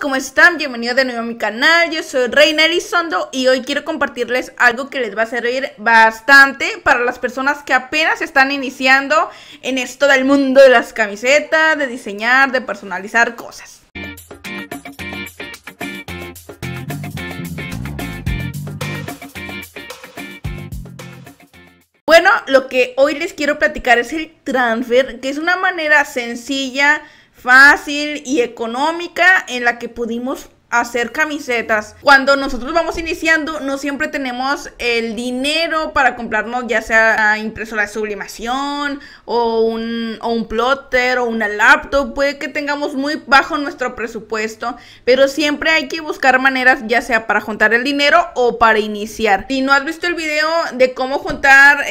¿cómo están? Bienvenidos de nuevo a mi canal, yo soy Reina Elizondo y hoy quiero compartirles algo que les va a servir bastante para las personas que apenas están iniciando en esto del mundo de las camisetas, de diseñar, de personalizar cosas. Bueno, lo que hoy les quiero platicar es el transfer, que es una manera sencilla, fácil y económica en la que pudimos hacer camisetas. Cuando nosotros vamos iniciando no siempre tenemos el dinero para comprarnos ya sea impresora de sublimación o un plotter o una laptop. Puede que tengamos muy bajo nuestro presupuesto, pero siempre hay que buscar maneras ya sea para juntar el dinero o para iniciar. Si no has visto el video de cómo juntar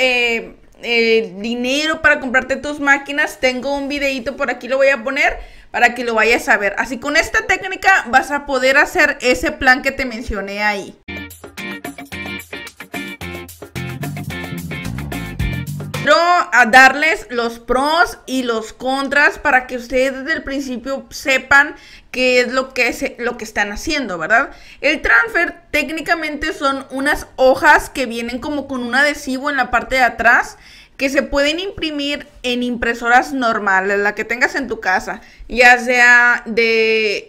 dinero para comprarte tus máquinas, tengo un videito por aquí, lo voy a poner para que lo vayas a ver. Así, con esta técnica vas a poder hacer ese plan que te mencioné ahí. Quiero darles los pros y los contras para que ustedes desde el principio sepan qué es lo que están haciendo, ¿verdad? El transfer técnicamente son unas hojas que vienen como con un adhesivo en la parte de atrás, que se pueden imprimir en impresoras normales, la que tengas en tu casa, ya sea de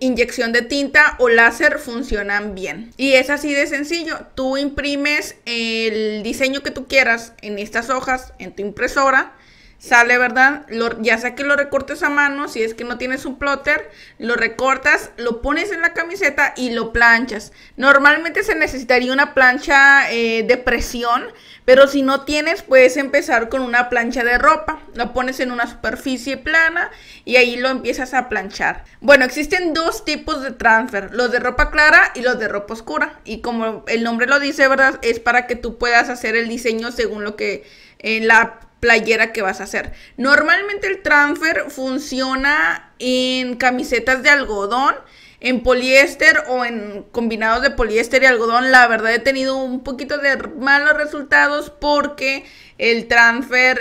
inyección de tinta o láser, funcionan bien. Y es así de sencillo, tú imprimes el diseño que tú quieras en estas hojas, en tu impresora, sale, ¿verdad? Ya sea que lo recortes a mano, si es que no tienes un plotter, lo recortas, lo pones en la camiseta y lo planchas. Normalmente se necesitaría una plancha de presión, pero si no tienes, puedes empezar con una plancha de ropa. Lo pones en una superficie plana y ahí lo empiezas a planchar. Bueno, existen dos tipos de transfer, los de ropa clara y los de ropa oscura. Y como el nombre lo dice, ¿verdad? Es para que tú puedas hacer el diseño según lo que la playera que vas a hacer. Normalmente el transfer funciona en camisetas de algodón, en poliéster o en combinados de poliéster y algodón. La verdad he tenido un poquito de malos resultados porque el transfer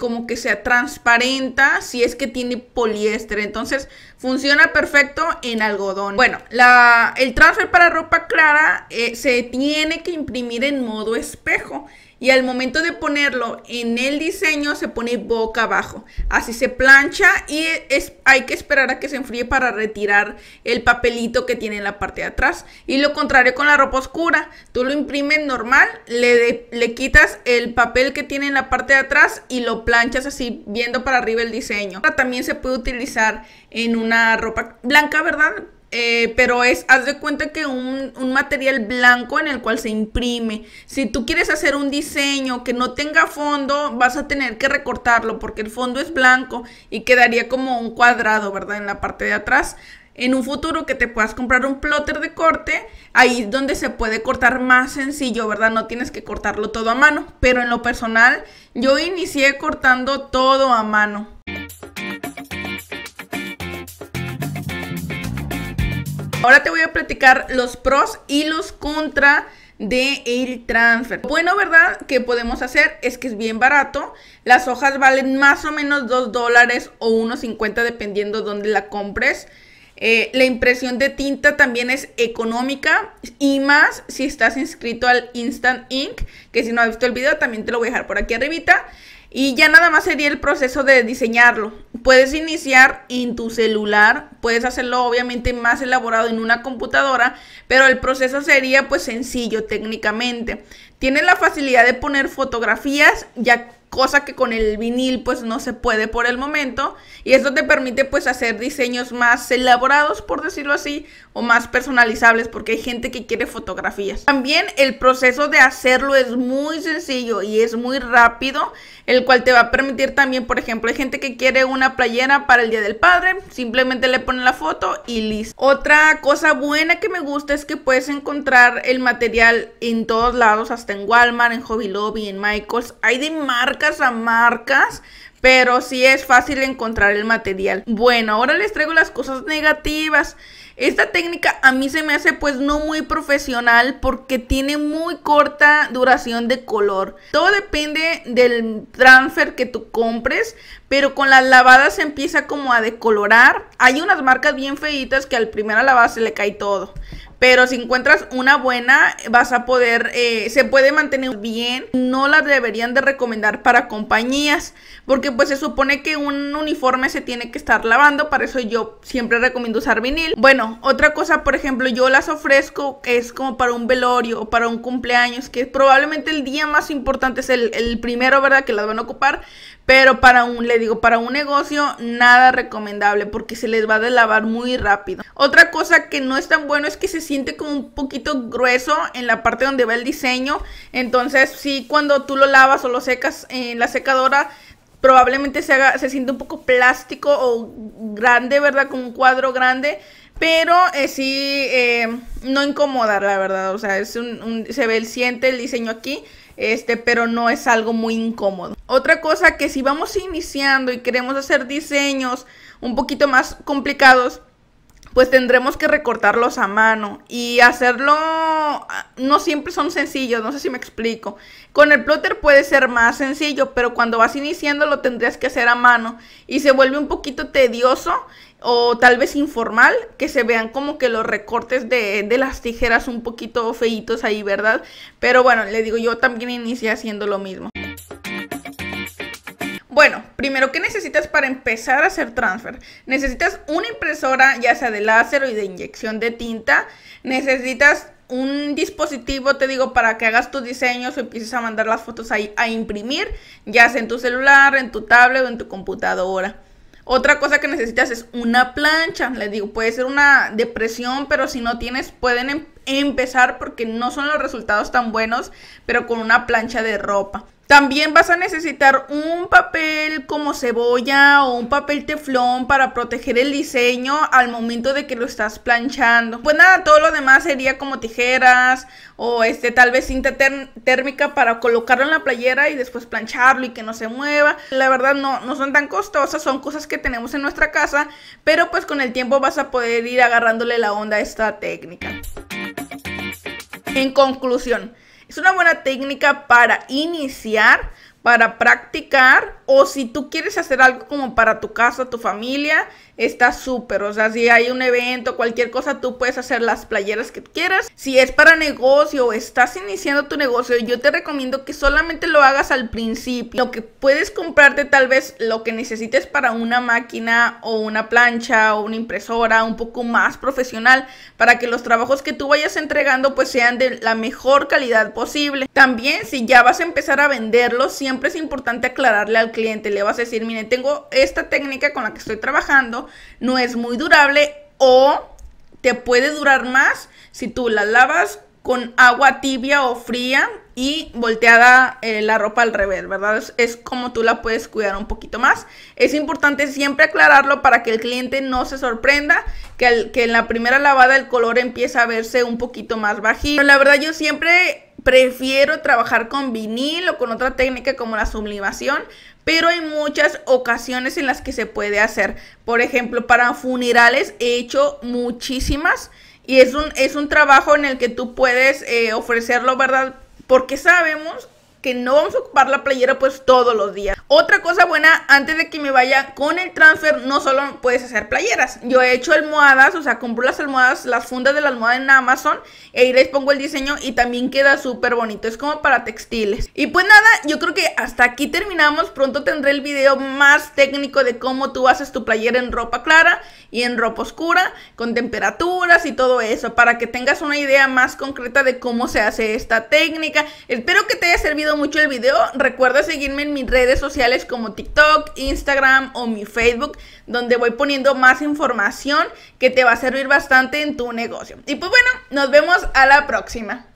como que se transparenta si es que tiene poliéster. Entonces funciona perfecto en algodón. Bueno, el transfer para ropa clara se tiene que imprimir en modo espejo. Y al momento de ponerlo en el diseño se pone boca abajo. Así se plancha y hay que esperar a que se enfríe para retirar el papelito que tiene en la parte de atrás. Y lo contrario con la ropa oscura. Tú lo imprimes normal, le quitas el papel que tiene en la parte de atrás y lo planchas así viendo para arriba el diseño. También se puede utilizar en una ropa blanca, ¿verdad? Pero haz de cuenta que un material blanco en el cual se imprime. Si tú quieres hacer un diseño que no tenga fondo, vas a tener que recortarlo porque el fondo es blanco y quedaría como un cuadrado, ¿verdad? En la parte de atrás. En un futuro que te puedas comprar un plotter de corte, ahí es donde se puede cortar más sencillo, ¿verdad? No tienes que cortarlo todo a mano. Pero en lo personal, yo inicié cortando todo a mano. Ahora te voy a platicar los pros y los contras del transfer. Bueno, ¿verdad? Que podemos hacer es que es bien barato. Las hojas valen más o menos $2 o $1.50 dependiendo dónde la compres. La impresión de tinta también es económica y más si estás inscrito al Instant Ink, que si no has visto el video también te lo voy a dejar por aquí arribita. Y ya nada más sería el proceso de diseñarlo. Puedes iniciar en tu celular, puedes hacerlo obviamente más elaborado en una computadora, pero el proceso sería pues sencillo técnicamente. Tienes la facilidad de poner fotografías, ya cosa que con el vinil pues no se puede por el momento, y esto te permite pues hacer diseños más elaborados, por decirlo así, o más personalizables porque hay gente que quiere fotografías. También el proceso de hacerlo es muy sencillo y es muy rápido, el cual te va a permitir también, por ejemplo, hay gente que quiere una playera para el Día del Padre, simplemente le ponen la foto y listo. Otra cosa buena que me gusta es que puedes encontrar el material en todos lados, hasta en Walmart, en Hobby Lobby, en Michaels, hay de marcas a marcas, pero sí es fácil encontrar el material. Bueno, ahora les traigo las cosas negativas. Esta técnica a mí se me hace pues no muy profesional porque tiene muy corta duración de color. Todo depende del transfer que tú compres, pero con las lavadas se empieza como a decolorar. Hay unas marcas bien feitas que al primera lavada se le cae todo. Pero si encuentras una buena, vas a poder, se puede mantener bien. No las deberían de recomendar para compañías, porque pues se supone que un uniforme se tiene que estar lavando. Para eso yo siempre recomiendo usar vinil. Bueno, otra cosa, por ejemplo, yo las ofrezco, es como para un velorio o para un cumpleaños, que probablemente el día más importante es el primero, ¿verdad? Que las van a ocupar. Pero para un, le digo, para un negocio, nada recomendable, porque se les va a deslavar muy rápido. Otra cosa que no es tan bueno es que se siente como un poquito grueso en la parte donde va el diseño. Entonces sí, cuando tú lo lavas o lo secas en la secadora, probablemente se siente un poco plástico o grande, ¿verdad? Como un cuadro grande. Pero sí, no incomoda, la verdad. O sea, es siente el diseño aquí, pero no es algo muy incómodo. Otra cosa, que si vamos iniciando y queremos hacer diseños un poquito más complicados, pues tendremos que recortarlos a mano y hacerlo, no siempre son sencillos, no sé si me explico. Con el plotter puede ser más sencillo, pero cuando vas iniciando lo tendrías que hacer a mano y se vuelve un poquito tedioso o tal vez informal, que se vean como que los recortes de las tijeras un poquito feitos ahí, ¿verdad? Pero bueno, le digo, yo también inicié haciendo lo mismo. Bueno, primero, ¿qué necesitas para empezar a hacer transfer? Necesitas una impresora, ya sea de láser o de inyección de tinta. Necesitas un dispositivo, te digo, para que hagas tus diseños o empieces a mandar las fotos ahí a imprimir, ya sea en tu celular, en tu tablet o en tu computadora. Otra cosa que necesitas es una plancha. Les digo, puede ser una de presión, pero si no tienes, pueden empezar porque no son los resultados tan buenos, pero con una plancha de ropa. También vas a necesitar un papel como cebolla o un papel teflón para proteger el diseño al momento de que lo estás planchando. Pues nada, todo lo demás sería como tijeras o tal vez cinta térmica para colocarlo en la playera y después plancharlo y que no se mueva. La verdad no son tan costosas, son cosas que tenemos en nuestra casa, pero pues con el tiempo vas a poder ir agarrándole la onda a esta técnica. En conclusión, es una buena técnica para iniciar, para practicar, o si tú quieres hacer algo como para tu casa, tu familia, está súper. O sea, si hay un evento, cualquier cosa, tú puedes hacer las playeras que quieras. Si es para negocio o estás iniciando tu negocio, yo te recomiendo que solamente lo hagas al principio. Lo que puedes comprarte, tal vez lo que necesites para una máquina o una plancha o una impresora un poco más profesional, para que los trabajos que tú vayas entregando pues sean de la mejor calidad posible. También, si ya vas a empezar a venderlos, siempre es importante aclararle al cliente. Le vas a decir, mire, tengo esta técnica con la que estoy trabajando, no es muy durable o te puede durar más si tú la lavas con agua tibia o fría y volteada la ropa al revés, ¿verdad? Es como tú la puedes cuidar un poquito más. Es importante siempre aclararlo para que el cliente no se sorprenda que en la primera lavada el color empieza a verse un poquito más bajito. Pero la verdad, yo siempre prefiero trabajar con vinil o con otra técnica como la sublimación, pero hay muchas ocasiones en las que se puede hacer. Por ejemplo, para funerales he hecho muchísimas y es un trabajo en el que tú puedes ofrecerlo, ¿verdad? Porque sabemos que no vamos a ocupar la playera pues todos los días. Otra cosa buena, antes de que me vaya con el transfer, no solo puedes hacer playeras. Yo he hecho almohadas, o sea, compro las almohadas, las fundas de la almohada en Amazon, y ahí les pongo el diseño y también queda súper bonito. Es como para textiles. Y pues nada, yo creo que hasta aquí terminamos. Pronto tendré el video más técnico de cómo tú haces tu playera en ropa clara y en ropa oscura, con temperaturas y todo eso, para que tengas una idea más concreta de cómo se hace esta técnica. Espero que te haya servido mucho el video. Recuerda seguirme en mis redes sociales como TikTok, Instagram o mi Facebook, donde voy poniendo más información que te va a servir bastante en tu negocio. Y pues bueno, nos vemos a la próxima.